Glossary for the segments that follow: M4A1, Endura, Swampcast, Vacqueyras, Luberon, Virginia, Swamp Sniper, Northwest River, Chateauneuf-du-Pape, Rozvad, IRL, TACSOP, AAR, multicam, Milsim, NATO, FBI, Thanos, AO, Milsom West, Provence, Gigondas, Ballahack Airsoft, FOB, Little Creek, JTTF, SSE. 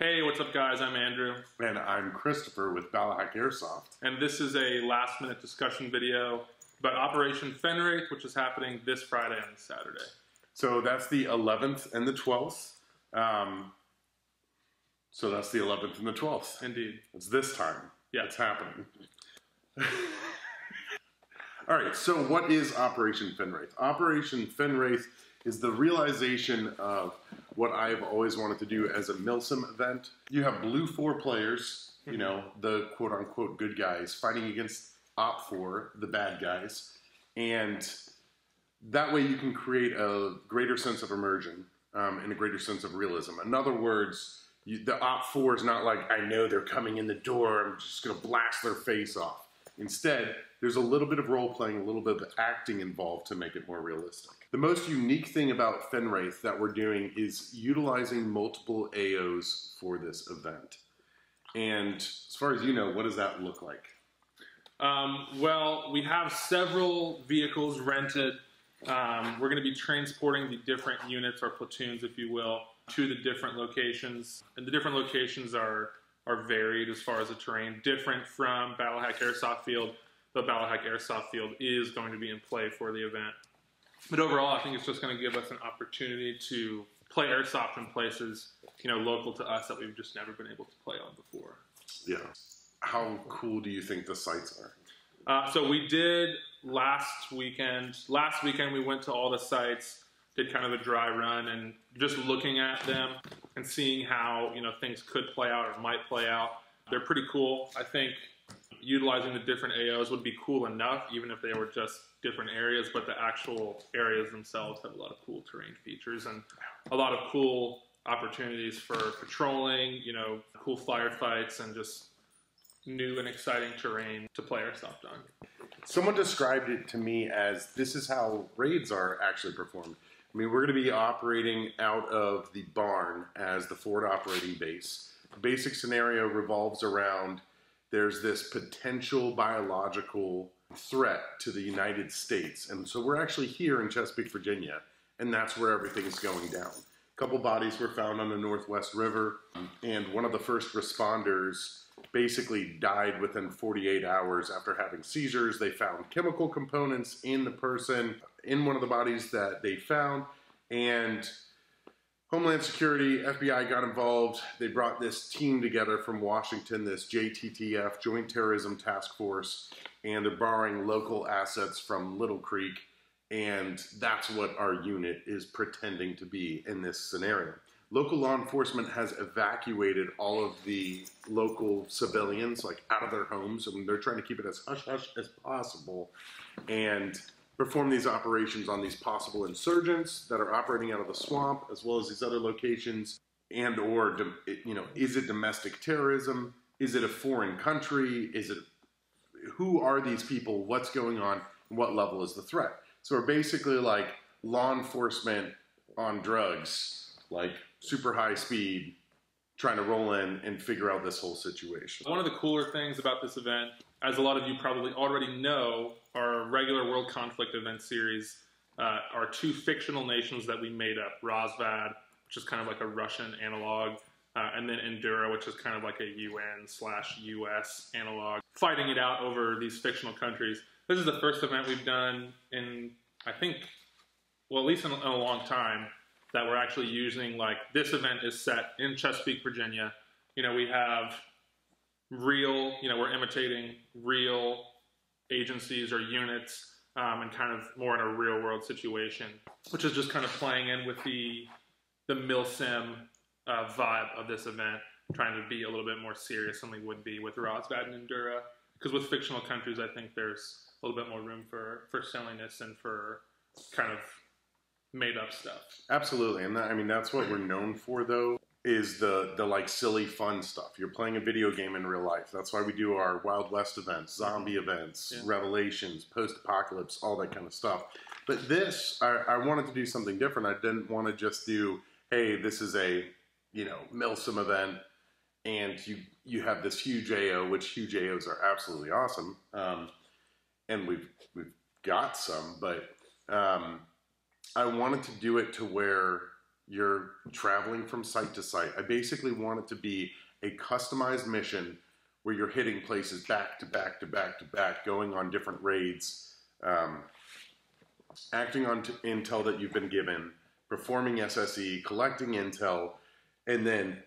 Hey, what's up guys? I'm Andrew. And I'm Christopher with Ballahack Airsoft. And this is a last minute discussion video about Operation Fen Wraith, which is happening this Friday and Saturday. So that's the 11th and the 12th. Indeed. It's this time. Yeah. It's happening. All right, so what is Operation Fen Wraith? Operation Fen Wraith is the realization of what I've always wanted to do as a Milsim event. You have blue 4 players, you know, the quote-unquote good guys, fighting against op 4, the bad guys, and that way you can create a greater sense of immersion and a greater sense of realism. In other words, the op 4 is not like, I know they're coming in the door, I'm just going to blast their face off. Instead, there's a little bit of role-playing, a little bit of acting involved to make it more realistic. The most unique thing about Fen Wraith that we're doing is utilizing multiple AOs for this event. And as far as you know, what does that look like? Well, we have several vehicles rented. We're going to be transporting the different units, or platoons, if you will, to the different locations. And the different locations are varied as far as the terrain, different from Ballahack Airsoft Field. The Ballahack Airsoft Field is going to be in play for the event. But overall, I think it's just going to give us an opportunity to play airsoft in places, you know, local to us that we've just never been able to play on before. Yeah. How cool do you think the sites are? So we did last weekend. Last weekend we went to all the sites, did kind of a dry run, and just looking at them and seeing how, you know, things could play out or might play out. They're pretty cool. I think utilizing the different AOs would be cool enough, even if they were just different areas, but the actual areas themselves have a lot of cool terrain features and a lot of cool opportunities for patrolling, you know, cool firefights and just new and exciting terrain to play airsoft on. Someone described it to me as, this is how raids are actually performed. I mean, we're going to be operating out of the barn as the forward operating base. The basic scenario revolves around there's this potential biological threat to the United States. And so we're actually here in Chesapeake, Virginia, and that's where everything's going down. A couple bodies were found on the Northwest River, and one of the first responders basically died within 48 hours after having seizures. They found chemical components in the person, in one of the bodies that they found, and Homeland Security, FBI got involved. They brought this team together from Washington, this JTTF, Joint Terrorism Task Force, and they're borrowing local assets from Little Creek, and that's what our unit is pretending to be in this scenario. Local law enforcement has evacuated all of the local civilians, like, out of their homes, and they're trying to keep it as hush-hush as possible, and perform these operations on these possible insurgents that are operating out of the swamp, as well as these other locations, and or, you know, is it domestic terrorism? Is it a foreign country? Is it, who are these people? What's going on? And what level is the threat? So we're basically like law enforcement on drugs, like super high speed, trying to roll in and figure out this whole situation. One of the cooler things about this event, as a lot of you probably already know, our regular World Conflict event series are 2 fictional nations that we made up. Rozvad, which is kind of like a Russian analog, and then Endura, which is kind of like a UN/US analog, fighting it out over these fictional countries. This is the first event we've done in, I think, well, at least in a long time, that we're actually using, like, this event is set in Chesapeake, Virginia. You know, we have real, you know, we're imitating real agencies or units and kind of more in a real world situation, which is just kind of playing in with the Milsim vibe of this event, trying to be a little bit more serious than we would be with Rozvad and Endura. Because with fictional countries, I think there's a little bit more room for silliness and for kind of made up stuff. Absolutely. And that, I mean, that's what we're known for, though, is the like silly fun stuff. You're playing a video game in real life. That's why we do our Wild West events, zombie events, revelations, post-apocalypse, all that kind of stuff. But this, I wanted to do something different. I didn't want to just do, hey, this is a, you know, Milsim event, and you have this huge AO, which huge AOs are absolutely awesome. And we've got some, but I wanted to do it to where You're traveling from site to site. I basically want it to be a customized mission where you're hitting places back to back to back to back, going on different raids, acting on intel that you've been given, performing SSE, collecting intel, and then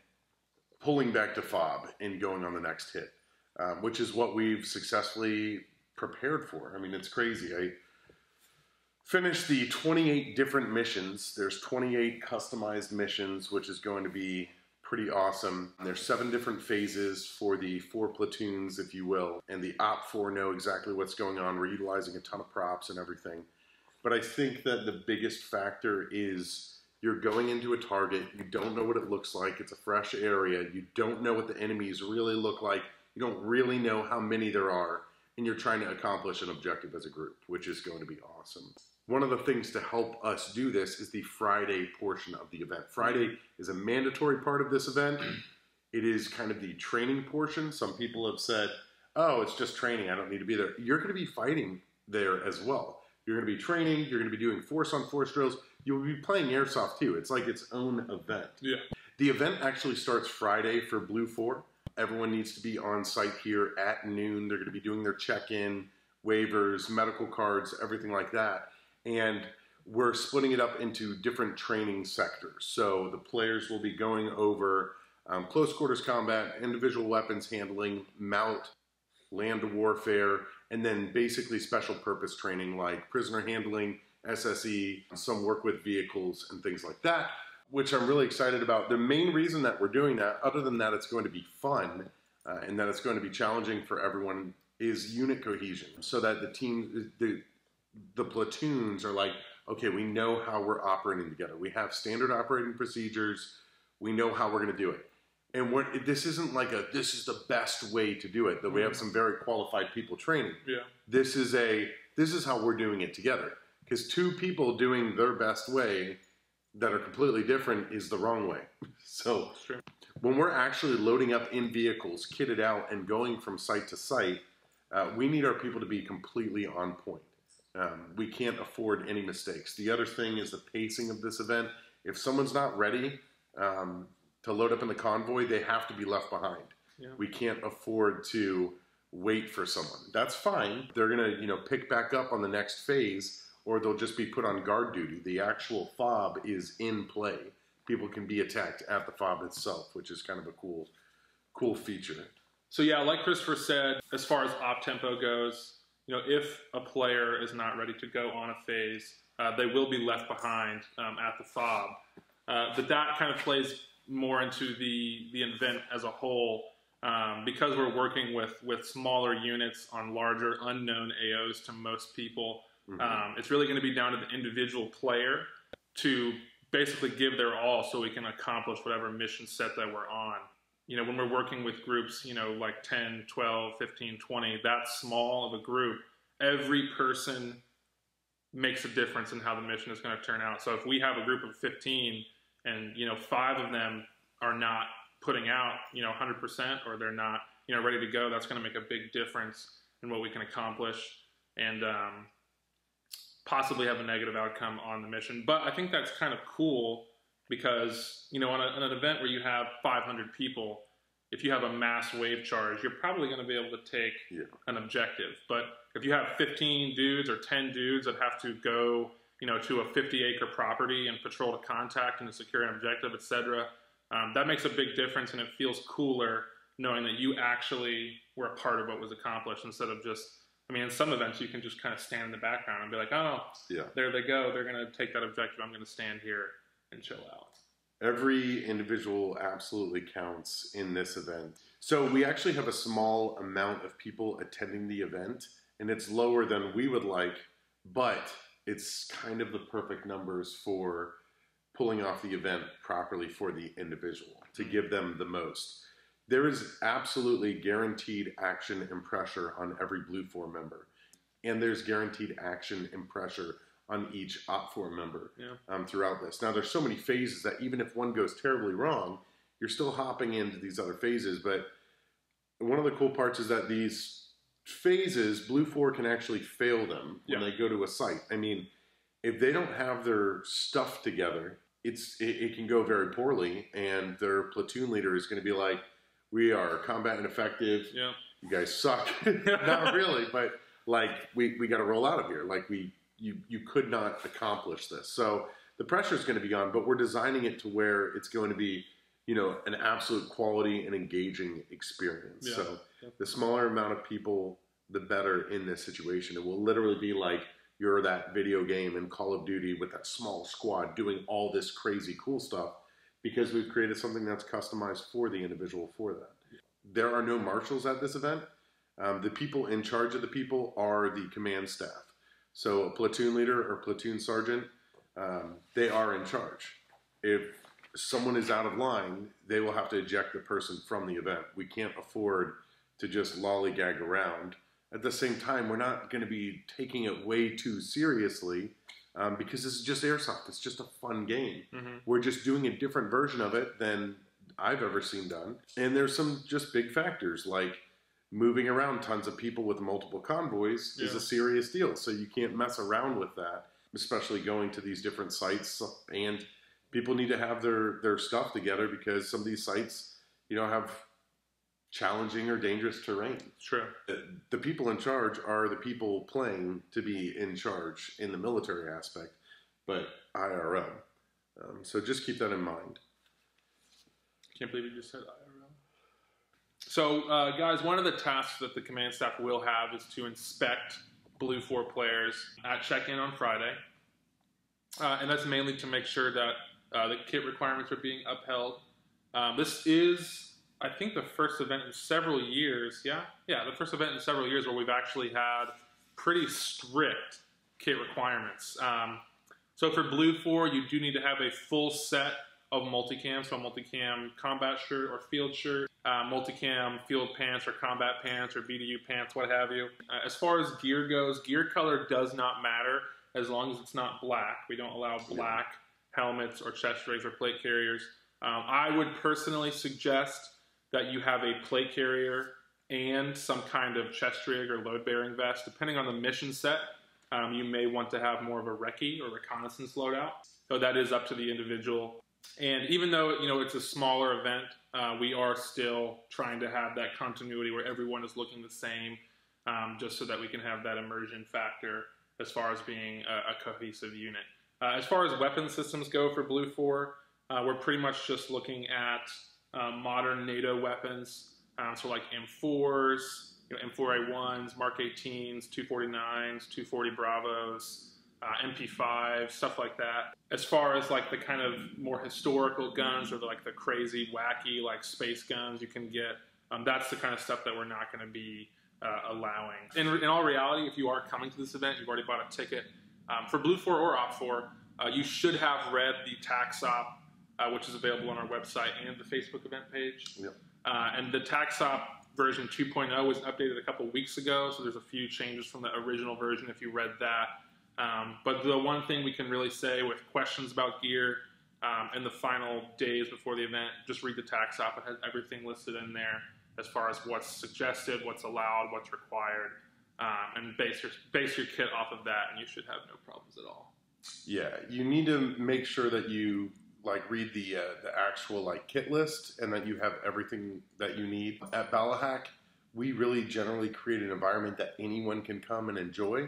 pulling back to FOB and going on the next hit, which is what we've successfully prepared for. I mean, it's crazy. I finished the 28 different missions. There's 28 customized missions, which is going to be pretty awesome. There's 7 different phases for the 4 platoons, if you will, and the Op 4 know exactly what's going on. We're utilizing a ton of props and everything. But I think that the biggest factor is you're going into a target, you don't know what it looks like, it's a fresh area, you don't know what the enemies really look like, you don't really know how many there are, and you're trying to accomplish an objective as a group, which is going to be awesome. One of the things to help us do this is the Friday portion of the event. Friday is a mandatory part of this event. It is kind of the training portion. Some people have said, oh, it's just training, I don't need to be there. You're going to be fighting there as well. You're going to be training, you're going to be doing force-on-force drills, you'll be playing airsoft too. It's like its own event. Yeah. The event actually starts Friday for Blue 4. Everyone needs to be on site here at noon. They're going to be doing their check-in, waivers, medical cards, everything like that. And we're splitting it up into different training sectors. So the players will be going over close quarters combat, individual weapons handling, mount, land warfare, and then basically special purpose training like prisoner handling, SSE, some work with vehicles and things like that, which I'm really excited about. The main reason that we're doing that, other than that it's going to be fun and that it's going to be challenging for everyone, is unit cohesion, so that the team, the platoons are like, okay, we know how we're operating together. We have standard operating procedures. We know how we're going to do it. And this isn't like a, this is the best way to do it, that we have some very qualified people training. Yeah. This is how we're doing it together. Because 2 people doing their best way that are completely different is the wrong way. So when we're actually loading up in vehicles, kitted out, and going from site to site, we need our people to be completely on point. We can't afford any mistakes. The other thing is the pacing of this event. If someone's not ready to load up in the convoy, they have to be left behind. Yeah. We can't afford to wait for someone. That's fine. They're going to, you know, pick back up on the next phase, or they'll just be put on guard duty. The actual FOB is in play. People can be attacked at the FOB itself, which is kind of a cool feature. So yeah, like Christopher said, as far as op-tempo goes, you know, if a player is not ready to go on a phase, they will be left behind at the FOB. But that kind of plays more into the event as a whole, because we're working with smaller units on larger unknown AOs to most people. Mm-hmm. It's really going to be down to the individual player to basically give their all so we can accomplish whatever mission set that we're on. You know, when we're working with groups, you know, like 10, 12, 15, 20, that small of a group, every person makes a difference in how the mission is going to turn out. So if we have a group of 15 and, you know, 5 of them are not putting out, you know, 100%, or they're not, you know, ready to go, that's going to make a big difference in what we can accomplish. And, possibly have a negative outcome on the mission. But I think that's kind of cool because, you know, on an event where you have 500 people, if you have a mass wave charge, you're probably going to be able to take an objective. But if you have 15 dudes or 10 dudes that have to go, you know, to a 50-acre property and patrol to contact and to secure an objective, etc., that makes a big difference, and it feels cooler knowing that you actually were a part of what was accomplished instead of just, I mean, in some events, you can just kind of stand in the background and be like, oh, yeah, there they go. They're going to take that objective. I'm going to stand here and chill out. Every individual absolutely counts in this event. So we actually have a small amount of people attending the event, and it's lower than we would like, but it's kind of the perfect numbers for pulling off the event properly for the individual, to give them the most. There is absolutely guaranteed action and pressure on every Blue 4 member. And there's guaranteed action and pressure on each Op 4 member throughout this. Now, there's so many phases that even if one goes terribly wrong, you're still hopping into these other phases. But one of the cool parts is that these phases, Blue 4 can actually fail them when they go to a site. I mean, if they don't have their stuff together, it can go very poorly, and their platoon leader is going to be like, we are combat ineffective. Yeah. You guys suck. Not really, but like we got to roll out of here. Like you could not accomplish this. So the pressure is going to be on, but we're designing it to where it's going to be, you know, an absolute quality and engaging experience. Yeah. So the smaller amount of people, the better in this situation. It will literally be like you're that video game in Call of Duty with that small squad doing all this crazy cool stuff, because we've created something that's customized for the individual for that. There are no marshals at this event. The people in charge of the people are the command staff. So a platoon leader or platoon sergeant, they are in charge. If someone is out of line, they will have to eject the person from the event. We can't afford to just lollygag around. At the same time, we're not going to be taking it way too seriously, because this is just airsoft. It's just a fun game. Mm-hmm. We're just doing a different version of it than I've ever seen done. And there's some just big factors, like moving around tons of people with multiple convoys is a serious deal. So you can't mess around with that, especially going to these different sites. And people need to have their stuff together, because some of these sites, you know, have challenging or dangerous terrain. True. The people in charge are the people playing to be in charge in the military aspect, but IRL. So just keep that in mind. Can't believe you just said IRL. So, guys, one of the tasks that the command staff will have is to inspect Blue 4 players at check-in on Friday. And that's mainly to make sure that the kit requirements are being upheld. This is, I think, the first event in several years, the first event in several years where we've actually had pretty strict kit requirements. So for Blue 4, you do need to have a full set of multicam, so a multicam combat shirt or field shirt, multicam field pants or combat pants or BDU pants, what have you. As far as gear goes, gear color does not matter as long as it's not black. We don't allow black helmets or chest rigs or plate carriers. I would personally suggest that you have a plate carrier and some kind of chest rig or load-bearing vest. Depending on the mission set, you may want to have more of a recce or reconnaissance loadout. So that is up to the individual. And even though, you know, it's a smaller event, we are still trying to have that continuity where everyone is looking the same, just so that we can have that immersion factor as far as being a cohesive unit. As far as weapon systems go for Blue 4, we're pretty much just looking at modern NATO weapons, so like M4s, you know, M4A1s, Mark 18s, 249s, 240 Bravos, MP5, stuff like that. As far as like the kind of more historical guns or like the crazy, wacky, like space guns you can get, that's the kind of stuff that we're not going to be allowing. In all reality, if you are coming to this event, you've already bought a ticket. For Blue 4 or Op 4, you should have read the TACSOP, which is available on our website and the Facebook event page. Yep. And the TACSOP version 2.0 was updated a couple weeks ago, so there's a few changes from the original version if you read that. But the one thing we can really say with questions about gear in the final days before the event, just read the TACSOP. It has everything listed in there as far as what's suggested, what's allowed, what's required, and base your kit off of that, and you should have no problems at all. Yeah, you need to make sure that you like read the actual like kit list, and that you have everything that you need. At Ballahack, we really generally create an environment that anyone can come and enjoy.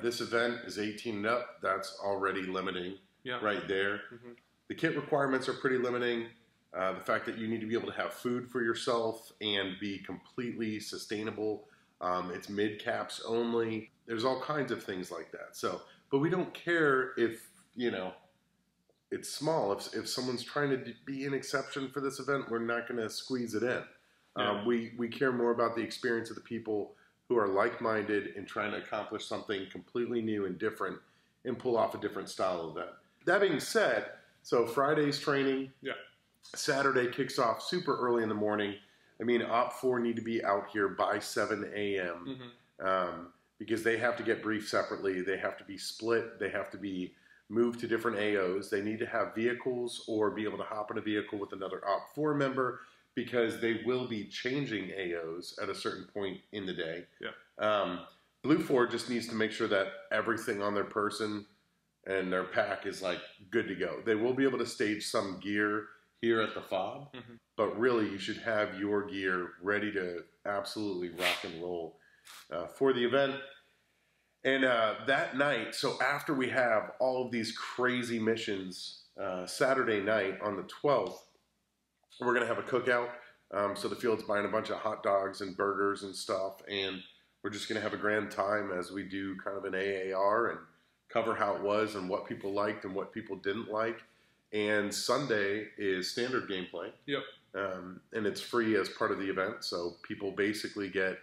This event is 18 and up. That's already limiting right there. Mm-hmm. The kit requirements are pretty limiting. The fact that you need to be able to have food for yourself and be completely sustainable. It's mid caps only. There's all kinds of things like that. So, but we don't care if, you know, it's small. If someone's trying to be an exception for this event, we're not going to squeeze it in. We care more about the experience of the people who are like-minded and trying to accomplish something completely new and different and pull off a different style of event. That being said, so Friday's training. Yeah. Saturday kicks off super early in the morning. I mean, Op 4 need to be out here by 7 a.m. Mm-hmm. Because they have to get briefed separately. They have to be split. They have to be move to different AOs. They need to have vehicles or be able to hop in a vehicle with another Op 4 member, because they will be changing AOs at a certain point in the day. Yeah. Blue 4 just needs to make sure that everything on their person and their pack is like good to go. They will be able to stage some gear here at the FOB, mm-hmm. but really you should have your gear ready to absolutely rock and roll for the event. And that night, so after we have all of these crazy missions, Saturday night on the 12th, we're going to have a cookout. So the field's buying a bunch of hot dogs and burgers and stuff, and we're just going to have a grand time as we do kind of an AAR and cover how it was and what people liked and what people didn't like. And Sunday is standard gameplay. Yep. And it's free as part of the event, so people basically get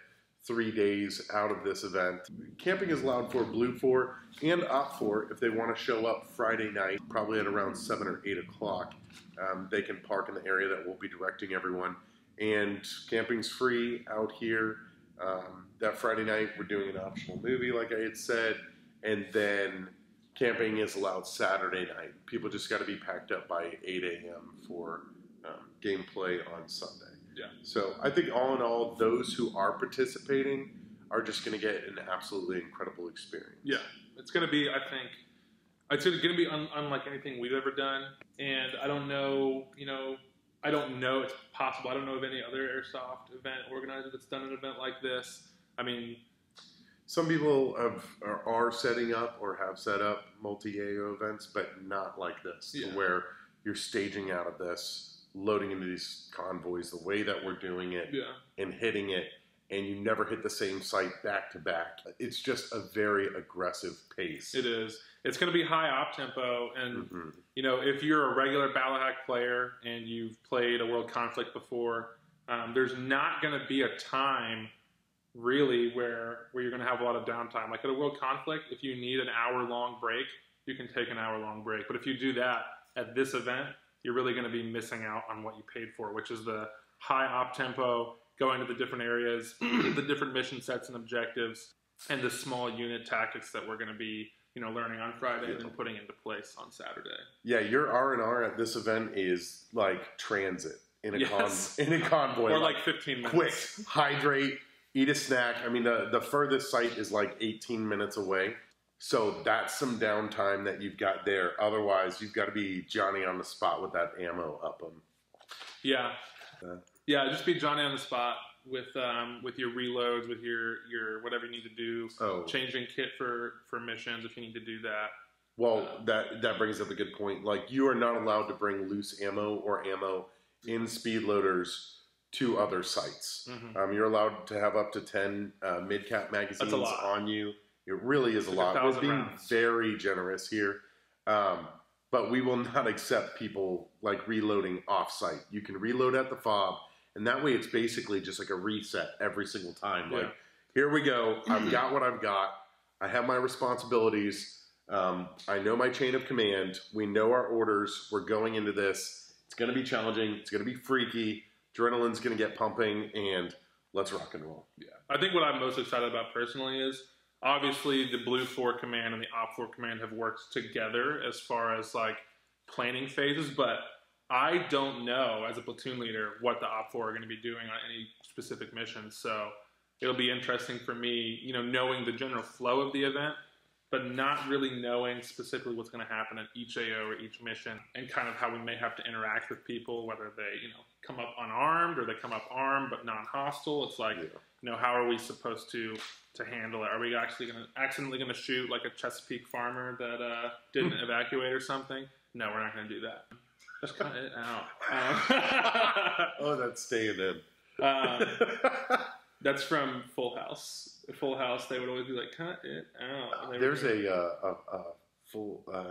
3 days out of this event. Camping is allowed for Blue 4 and Op 4 if they want to show up Friday night, probably at around 7 or 8 o'clock. They can park in the area that we'll be directing everyone. And camping's free out here. That Friday night, we're doing an optional movie, like I had said. And then camping is allowed Saturday night. People just got to be packed up by 8 a.m. for gameplay on Sunday. Yeah. So I think all in all, those who are participating are just going to get an absolutely incredible experience. Yeah. It's going to be, I think, it's going to be unlike anything we've ever done. And I don't know, you know, I don't know it's possible. I don't know of any other airsoft event organizer that's done an event like this. I mean, some people have, are setting up or have set up multi-AO events, but not like this, yeah. where you're staging out of this, loading into these convoys the way that we're doing it yeah. and hitting it, and you never hit the same site back to back. It's just a very aggressive pace. It is. It's going to be high op tempo, and mm-hmm. you know, if you're a regular Ballahack player and you've played a World Conflict before, there's not going to be a time really where you're going to have a lot of downtime. Like at a World Conflict, if you need an hour-long break, you can take an hour-long break. But if you do that at this event, you're really going to be missing out on what you paid for, which is the high op tempo, going to the different areas, the different mission sets and objectives, and the small unit tactics that we're going to be, you know, learning on Friday yeah. and then putting into place on Saturday. Yeah, your R&R at this event is like transit in a, yes. in a convoy. Or like 15 minutes. Quick, hydrate, eat a snack. I mean, the furthest site is like 18 minutes away. So that's some downtime that you've got there. Otherwise, you've got to be Johnny on the spot with that ammo up them. Yeah. Yeah, just be Johnny on the spot with your reloads, with your whatever you need to do. Oh. Changing kit for missions if you need to do that. Well, that brings up a good point. Like, you are not allowed to bring loose ammo or ammo in speed loaders to other sites. Mm-hmm. You're allowed to have up to 10 mid-cap magazines on you. It really is a lot. We're being very generous here. But we will not accept people like reloading off-site. You can reload at the FOB, and that way it's basically just like a reset every single time. Yeah. Like, here we go. I've got what I've got. I have my responsibilities. I know my chain of command. We know our orders. We're going into this. It's going to be challenging. It's going to be freaky. Adrenaline's going to get pumping, and let's rock and roll. Yeah. I think what I'm most excited about personally is, obviously, the Blue 4 command and the Op 4 command have worked together as far as, like, planning phases, but I don't know, as a platoon leader, what the Op 4 are going to be doing on any specific mission, so it'll be interesting for me, you know, knowing the general flow of the event, but not really knowing specifically what's going to happen at each AO or each mission, and kind of how we may have to interact with people, whether they, you know, come up unarmed, or they come up armed but non-hostile. It's like, yeah. you know, how are we supposed to handle it? Are we actually going to accidentally going to shoot like a Chesapeake farmer that didn't evacuate or something? No, we're not going to do that. Just cut it out. Oh, that's staying in. That's from Full House. Full House, they would always be like, cut it out. There's a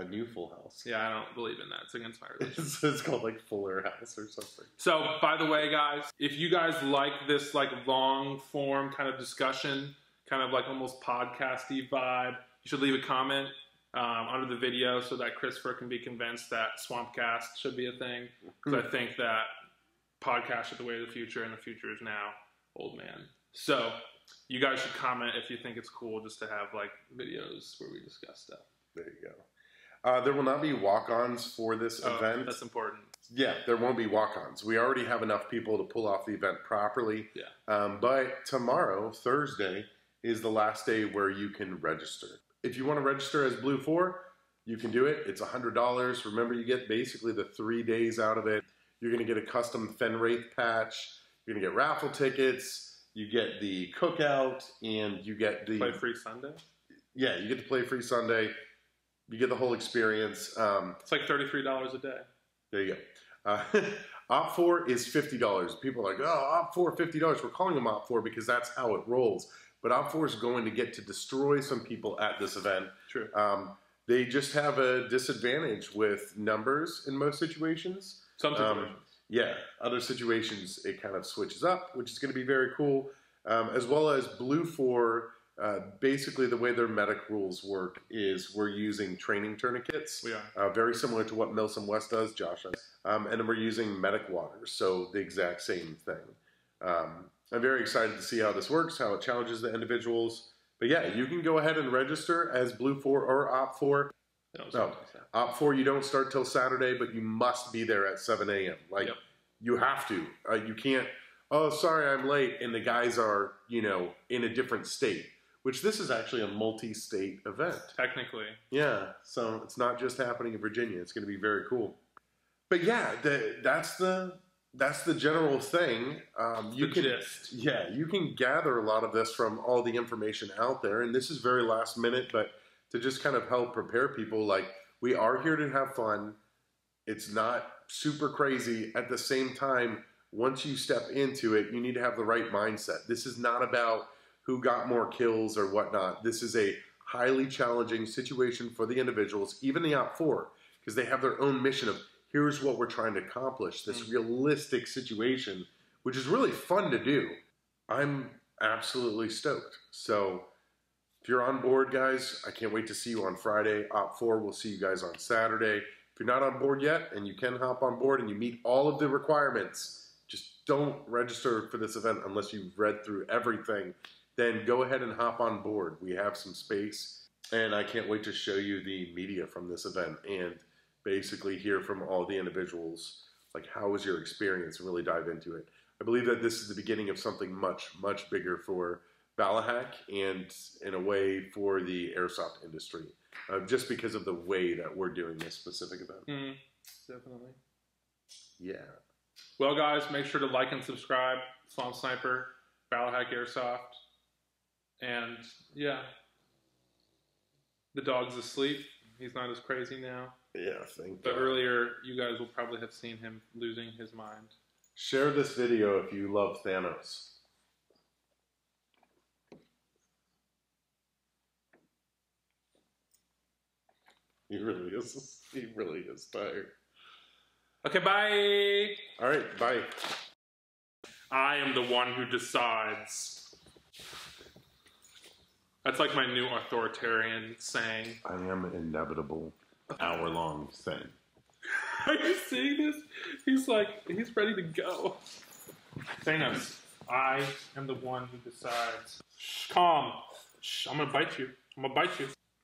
new Full House. Yeah, I don't believe in that. It's against my religion. It's called like Fuller House or something. So, by the way, guys, if you guys like this like long form kind of discussion, kind of like almost podcasty vibe, you should leave a comment under the video so that Christopher can be convinced that Swampcast should be a thing. Because I think that podcasts are the way of the future, and the future is now, old man. So you guys should comment if you think it's cool just to have like videos where we discuss stuff. There you go. There will not be walk-ons for this event. That's important. Yeah, there won't be walk-ons. We already have enough people to pull off the event properly. Yeah. But tomorrow, Thursday, is the last day where you can register. If you want to register as Blue 4, You can do it. It's $100. Remember, you get basically the 3 days out of it. You're going to get a custom Fen Wraith patch. You're going to get raffle tickets. You get the cookout, and you get the... Play free Sunday? Yeah, you get to play free Sunday. You get the whole experience. It's like $33 a day. There you go. Op 4 is $50. People are like, oh, Op 4, $50. We're calling them Op 4 because that's how it rolls. But Op 4 is going to get to destroy some people at this event. True. They just have a disadvantage with numbers in most situations. Some situations. Yeah. Other situations, it kind of switches up, which is going to be very cool. As well as Blue 4, basically the way their medic rules work is we're using training tourniquets. We are. Very similar to what Milsom West does, Josh. And then we're using medic water, so the exact same thing. I'm very excited to see how this works, how it challenges the individuals. But yeah, you can go ahead and register as Blue 4 or Op 4. Op 4, you don't start till Saturday, but you must be there at 7 a.m. Like, yep. You have to. You can't, oh, sorry, I'm late, and the guys are, you know, in a different state. Which this is actually a multi-state event. Technically. Yeah, so it's not just happening in Virginia. It's going to be very cool. But yeah, that's the general thing. You can gather a lot of this from all the information out there, and this is very last minute, but to just kind of help prepare people, like, we are here to have fun. It's not super crazy. At the same time, once you step into it, you need to have the right mindset. This is not about who got more kills or whatnot. This is a highly challenging situation for the individuals, even the Op 4, because they have their own mission of, here's what we're trying to accomplish, this realistic situation, which is really fun to do. I'm absolutely stoked. So if you're on board, guys, I can't wait to see you on Friday. Op 4, we'll see you guys on Saturday. If you're not on board yet and you can hop on board and you meet all of the requirements, just don't register for this event unless you've read through everything. Then go ahead and hop on board. We have some space, and I can't wait to show you the media from this event and basically hear from all the individuals, like, how was your experience, and really dive into it. I believe that this is the beginning of something much, much bigger for Ballahack and, in a way, for the airsoft industry, just because of the way that we're doing this specific event. Definitely. Yeah. Well, guys, make sure to like and subscribe. Swamp Sniper, Ballahack Airsoft, and, yeah, the dog's asleep. He's not as crazy now. Yeah, thank God. But earlier, you guys will probably have seen him losing his mind. Share this video if you love Thanos. He really is tired. Okay, bye! Alright, bye. I am the one who decides. That's like my new authoritarian saying. I am inevitable. Hour-long thing. Are you seeing this? He's like, he's ready to go. Thanos, I am the one who decides. Shh, calm. Shh, I'm gonna bite you. I'm gonna bite you.